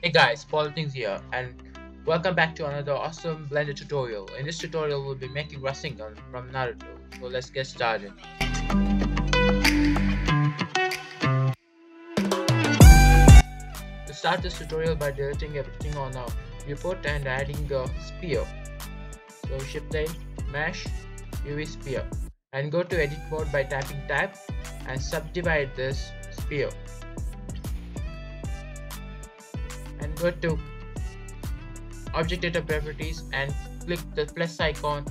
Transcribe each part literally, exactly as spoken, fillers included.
Hey guys, PolyThings here, and welcome back to another awesome Blender tutorial. In this tutorial, we'll be making Rasengan from Naruto. So let's get started. We'll start this tutorial by deleting everything on our viewport and adding a sphere. So shift A, mesh, U V sphere, and go to edit mode by tapping tab and subdivide this sphere. And go to object data properties and click the plus icon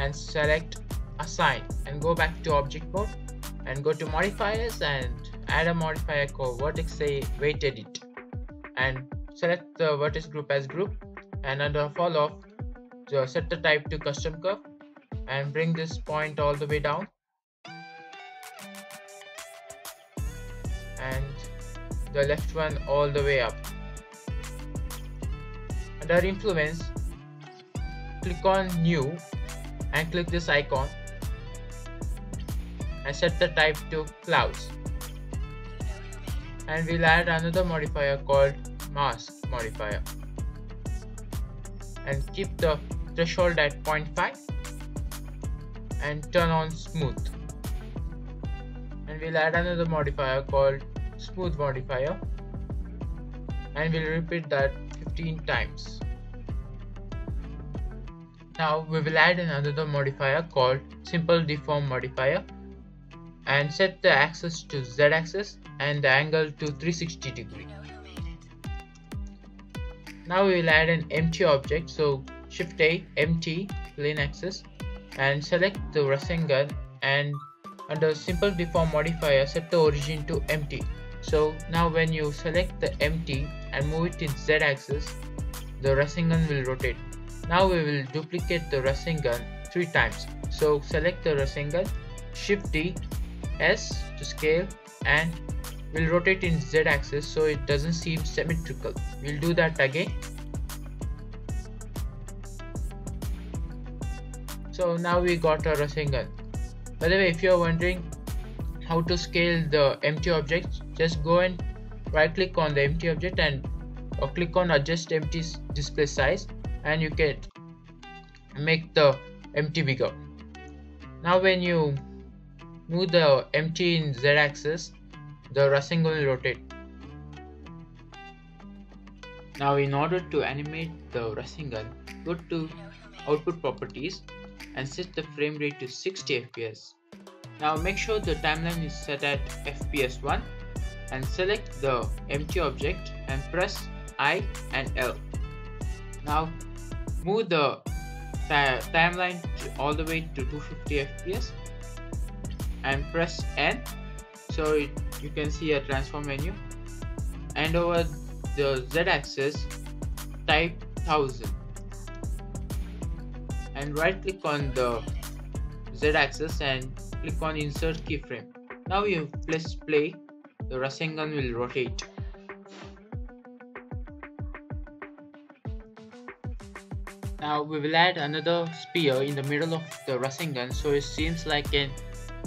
and select assign, and go back to object mode and go to modifiers and add a modifier called vertex say weight edit, and select the vertex group as group, and under fall off so set the type to custom curve and bring this point all the way down and the left one all the way up. Under influence, click on new and click this icon and set the type to clouds, and we'll add another modifier called mask modifier and keep the threshold at zero point five and turn on smooth, and we'll add another modifier called smooth modifier and we'll repeat that fifteen times. Now we will add another modifier called simple deform modifier and set the axis to Z axis and the angle to three hundred sixty degrees. Now we will add an empty object, so shift A, empty, plane axis, and select the Rasengan, and under simple deform modifier set the origin to empty. So now when you select the empty and move it in Z axis, the Rasengan will rotate. Now we will duplicate the Rasengan three times. So select the Rasengan, shift D, S to scale, and we'll rotate in Z axis so it doesn't seem symmetrical. We'll do that again. So now we got our Rasengan. By the way, if you're wondering how to scale the empty object, just go and right click on the empty object and or click on adjust empty display size, and you can make the empty bigger. Now when you move the empty in Z axis, the Rasengan will rotate. Now in order to animate the Rasengan, go to output properties and set the frame rate to sixty F P S. Now make sure the timeline is set at F P S one and select the empty object and press I and L. Now move the timeline all the way to two hundred fifty F P S and press N so it, you can see a transform menu, and over the Z axis type one thousand and right click on the Z axis and click on insert keyframe. Now you press play, the Rasengan will rotate. Now we will add another sphere in the middle of the Rasengan so it seems like an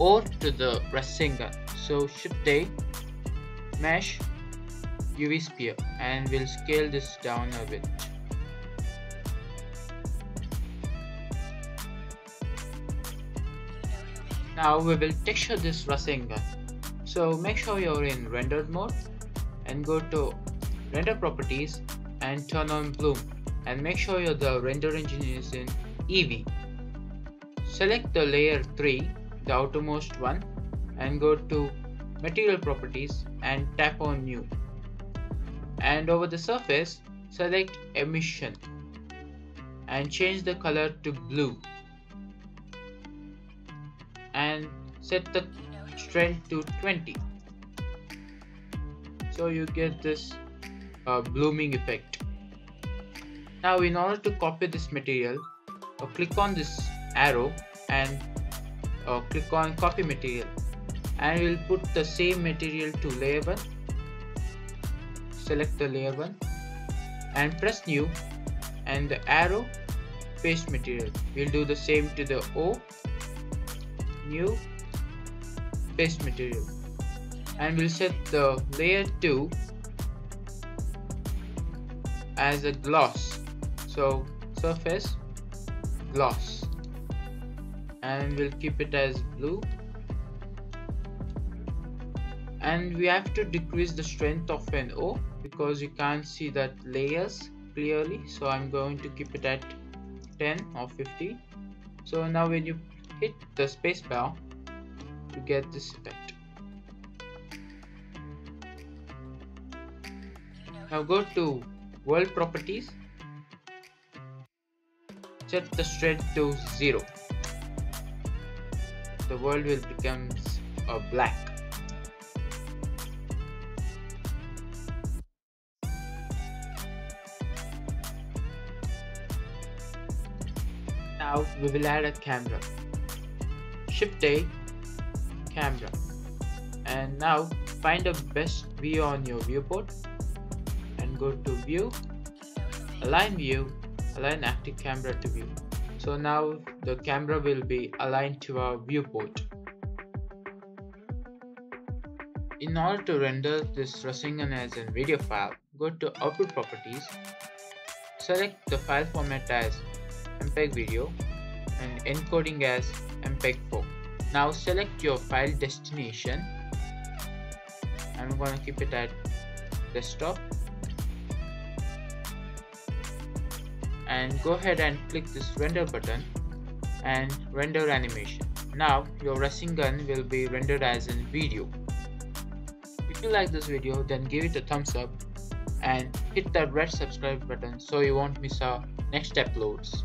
O to the Rasengan. So shift A, mesh, U V sphere, and we'll scale this down a bit. Now we will texture this Rasengan. So make sure you're in rendered mode and go to render properties and turn on bloom, and make sure your the render engine is in Eevee. Select the layer three, the outermost one, and go to material properties and tap on new. And over the surface, select emission and change the color to blue. And set the strength to twenty, so you get this uh, blooming effect. Now in order to copy this material, uh, click on this arrow and uh, click on copy material, and we'll put the same material to layer one. Select the layer one and press new, and the arrow paste material. We'll do the same to the O new base material, and we'll set the layer two as a gloss, so surface gloss, and we'll keep it as blue. And we have to decrease the strength of an O because you can't see that layers clearly, so I'm going to keep it at ten or fifty. So now when you hit the spacebar to get this effect, now go to world properties, set the strength to zero. The world will become a black. Now we will add a camera. Shift A, camera, and now find the best view on your viewport and go to view, align view, align active camera to view. So now the camera will be aligned to our viewport. In order to render this Rasengan as a video file, go to output properties, select the file format as M P E G video and encoding as M P E G four. Now select your file destination. I'm going to keep it at desktop and go ahead and click this render button and render animation. Now your Rasengan will be rendered as a video. If you like this video, then give it a thumbs up and hit that red subscribe button so you won't miss our next uploads.